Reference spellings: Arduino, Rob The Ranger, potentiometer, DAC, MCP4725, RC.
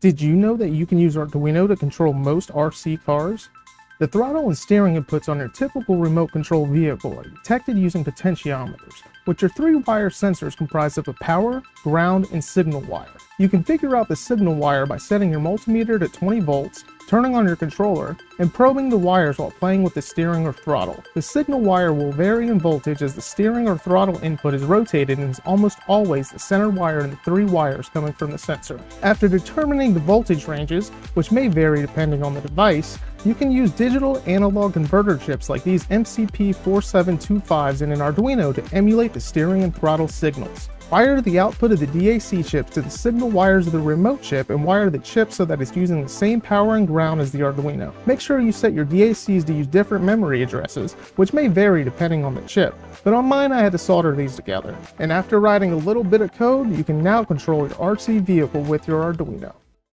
Did you know that you can use Arduino to control most RC cars? The throttle and steering inputs on your typical remote control vehicle are detected using potentiometers, which are three-wire sensors comprised of a power, ground, and signal wire. You can figure out the signal wire by setting your multimeter to 20 volts, turning on your controller, and probing the wires while playing with the steering or throttle. The signal wire will vary in voltage as the steering or throttle input is rotated and is almost always the center wire and the three wires coming from the sensor. After determining the voltage ranges, which may vary depending on the device, you can use digital analog converter chips like these MCP4725s in an Arduino to emulate the steering and throttle signals. Wire the output of the DAC chips to the signal wires of the remote chip and wire the chip so that it's using the same power and ground as the Arduino. Make sure you set your DACs to use different memory addresses, which may vary depending on the chip. But on mine, I had to solder these together. And after writing a little bit of code, you can now control your RC vehicle with your Arduino.